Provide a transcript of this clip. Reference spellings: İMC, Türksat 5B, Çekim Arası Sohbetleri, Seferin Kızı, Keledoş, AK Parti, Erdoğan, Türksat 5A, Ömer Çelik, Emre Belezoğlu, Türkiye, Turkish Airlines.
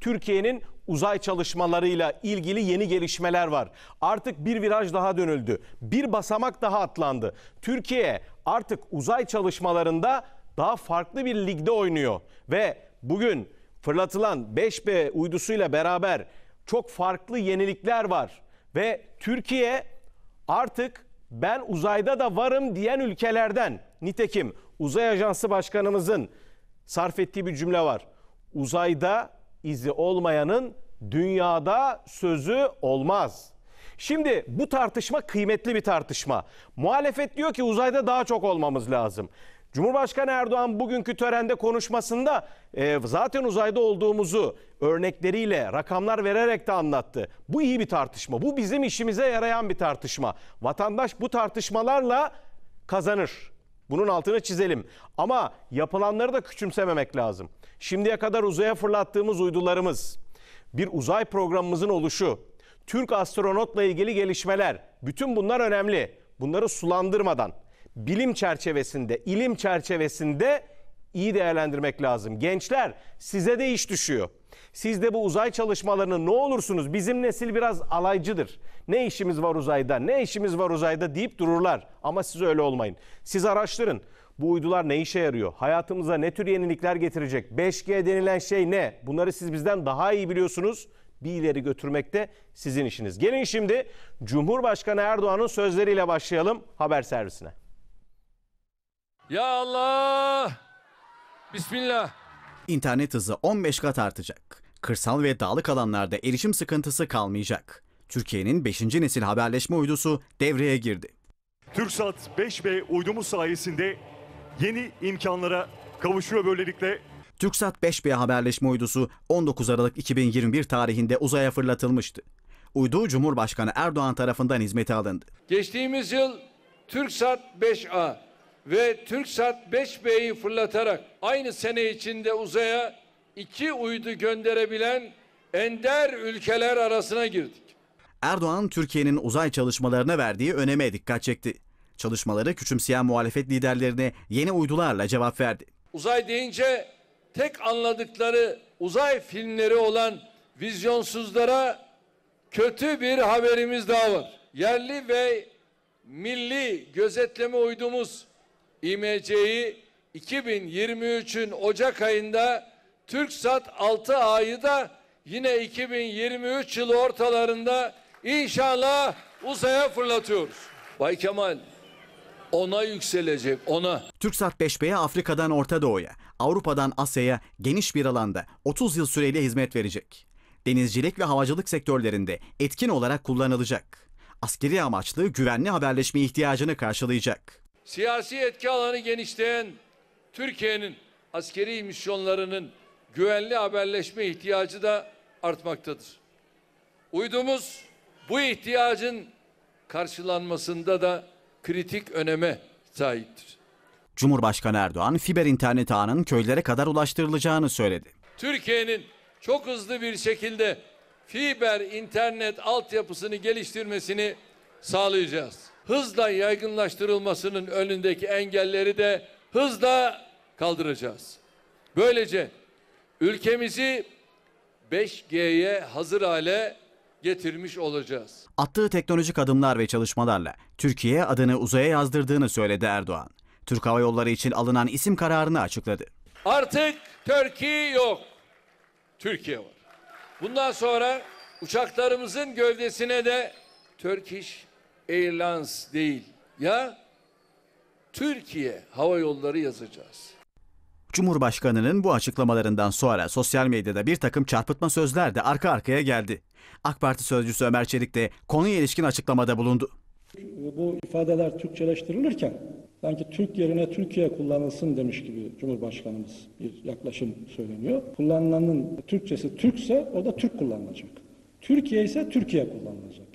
Türkiye'nin uzay çalışmalarıyla ilgili yeni gelişmeler var. Artık bir viraj daha dönüldü. Bir basamak daha atlandı. Türkiye artık uzay çalışmalarında daha farklı bir ligde oynuyor. Ve bugün fırlatılan 5B uydusuyla beraber çok farklı yenilikler var. Ve Türkiye artık ben uzayda da varım diyen ülkelerden. Nitekim Uzay Ajansı Başkanımızın sarf ettiği bir cümle var. Uzayda izi olmayanın dünyada sözü olmaz. Şimdi bu tartışma kıymetli bir tartışma. Muhalefet diyor ki uzayda daha çok olmamız lazım. Cumhurbaşkanı Erdoğan bugünkü törende konuşmasında zaten uzayda olduğumuzu örnekleriyle, rakamlar vererek de anlattı. Bu iyi bir tartışma. Bu bizim işimize yarayan bir tartışma. Vatandaş bu tartışmalarla kazanır. Bunun altını çizelim. Ama yapılanları da küçümsememek lazım. Şimdiye kadar uzaya fırlattığımız uydularımız, bir uzay programımızın oluşu, Türk astronotla ilgili gelişmeler, bütün bunlar önemli. Bunları sulandırmadan, bilim çerçevesinde, ilim çerçevesinde iyi değerlendirmek lazım. Gençler, size de iş düşüyor. Siz de bu uzay çalışmalarını ne olursunuz, bizim nesil biraz alaycıdır. Ne işimiz var uzayda, ne işimiz var uzayda deyip dururlar. Ama siz öyle olmayın. Siz araştırın. Bu uydular ne işe yarıyor? Hayatımıza ne tür yenilikler getirecek? 5G denilen şey ne? Bunları siz bizden daha iyi biliyorsunuz. Bir ileri götürmek de sizin işiniz. Gelin şimdi Cumhurbaşkanı Erdoğan'ın sözleriyle başlayalım haber servisine. Ya Allah! Bismillah! İnternet hızı 15 kat artacak. Kırsal ve dağlık alanlarda erişim sıkıntısı kalmayacak. Türkiye'nin 5. nesil haberleşme uydusu devreye girdi. Türksat 5B uydumuz sayesinde yeni imkanlara kavuşuyor böylelikle. Türksat 5B haberleşme uydusu 19 Aralık 2021 tarihinde uzaya fırlatılmıştı. Uydu Cumhurbaşkanı Erdoğan tarafından hizmete alındı. Geçtiğimiz yıl Türksat 5A ve Türksat 5B'yi fırlatarak aynı sene içinde uzaya 2 uydu gönderebilen ender ülkeler arasına girdik. Erdoğan, Türkiye'nin uzay çalışmalarına verdiği öneme dikkat çekti. Çalışmaları küçümseyen muhalefet liderlerine yeni uydularla cevap verdi. Uzay deyince tek anladıkları uzay filmleri olan vizyonsuzlara kötü bir haberimiz daha var. Yerli ve milli gözetleme uydumuz İMC'yi 2023'ün Ocak ayında, Türksat 6A'yı da yine 2023 yılı ortalarında İnşallah uzaya fırlatıyoruz. Bay Kemal, ona yükselecek, ona. Türksat 5B'ye Afrika'dan Orta Doğu'ya, Avrupa'dan Asya'ya geniş bir alanda 30 yıl süreyle hizmet verecek. Denizcilik ve havacılık sektörlerinde etkin olarak kullanılacak. Askeri amaçlı güvenli haberleşme ihtiyacını karşılayacak. Siyasi etki alanı genişleyen Türkiye'nin askeri misyonlarının güvenli haberleşme ihtiyacı da artmaktadır. Uydumuz bu ihtiyacın karşılanmasında da kritik öneme sahiptir. Cumhurbaşkanı Erdoğan fiber internet ağının köylere kadar ulaştırılacağını söyledi. Türkiye'nin çok hızlı bir şekilde fiber internet altyapısını geliştirmesini sağlayacağız. Hızla yaygınlaştırılmasının önündeki engelleri de hızla kaldıracağız. Böylece ülkemizi 5G'ye hazır hale getirmiş olacağız. Attığı teknolojik adımlar ve çalışmalarla Türkiye adını uzaya yazdırdığını söyledi Erdoğan. Türk Hava Yolları için alınan isim kararını açıkladı. Artık Türkiye yok, Türkiye var. Bundan sonra uçaklarımızın gövdesine de Turkish Airlines değil ya Türkiye Hava Yolları yazacağız. Cumhurbaşkanının bu açıklamalarından sonra sosyal medyada bir takım çarpıtma sözler de arka arkaya geldi. AK Parti sözcüsü Ömer Çelik de konuya ilişkin açıklamada bulundu. Bu ifadeler Türkçeleştirilirken sanki Türk yerine Türkiye kullanılsın demiş gibi Cumhurbaşkanımız bir yaklaşım söyleniyor. Kullanılanın Türkçesi Türkse o da Türk kullanılacak. Türkiye ise Türkiye kullanılacak.